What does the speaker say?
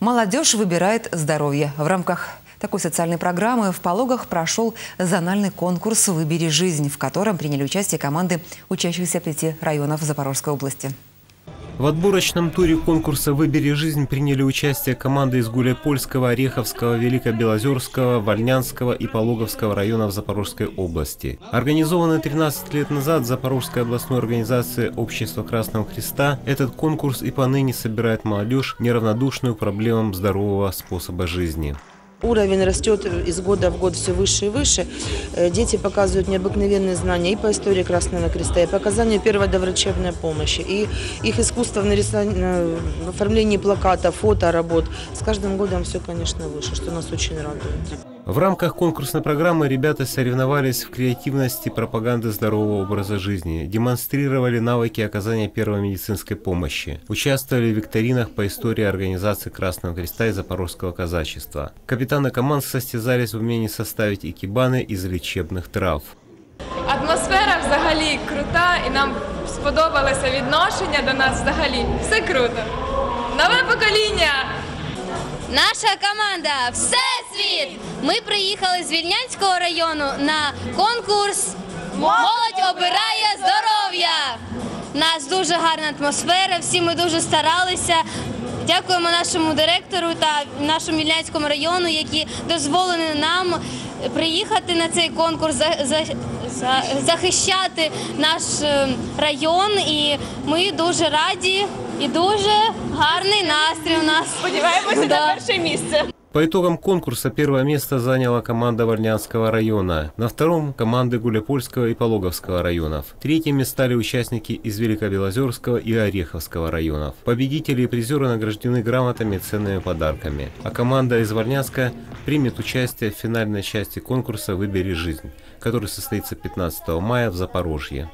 Молодежь выбирает здоровье. В рамках такой социальной программы в Пологах прошел зональный конкурс «Выбери жизнь», в котором приняли участие команды учащихся 5 районов Запорожской области. В отборочном туре конкурса «Выбери жизнь» приняли участие команды из Гуляйпольского, Ореховского, Великобелозерского, Вольнянского и Пологовского районов Запорожской области. Организованный 13 лет назад Запорожской областной организацией Общества Красного Христа, этот конкурс и поныне собирает молодежь, неравнодушную к проблемам здорового способа жизни. Уровень растет из года в год все выше и выше. Дети показывают необыкновенные знания и по истории Красного Креста, и по оказанию перводоврачебной помощи, и их искусство в оформлении плакатов, фоторабот. С каждым годом все, конечно, выше, что нас очень радует. В рамках конкурсной программы ребята соревновались в креативности пропаганды здорового образа жизни, демонстрировали навыки оказания первой медицинской помощи, участвовали в викторинах по истории организации Красного Креста и Запорожского казачества. Капитаны команд состязались в умении составить икебаны из лечебных трав. Атмосфера взагалі крута, и нам сподобалося відношення до нас взагалі. Все круто. Нове покоління! Наша команда «Всесвіт». Ми приїхали з Вільнянського району на конкурс «Молодь обирає здоров'я». У нас дуже гарна атмосфера, всі ми дуже старалися. Дякуємо нашому директору та нашому Вільнянському району, які дозволили нам приїхати на цей конкурс, захищати наш район. І ми дуже раді. И очень гарный настрой у нас. Сподіваємося на перше місце. По итогам конкурса первое место заняла команда Вольнянского района, на втором – команды Гуляйпольского и Пологовского районов. Третьими стали участники из Великобелозерского и Ореховского районов. Победители и призеры награждены грамотами и ценными подарками. А команда из Варнянска примет участие в финальной части конкурса «Выбери жизнь», который состоится 15 мая в Запорожье.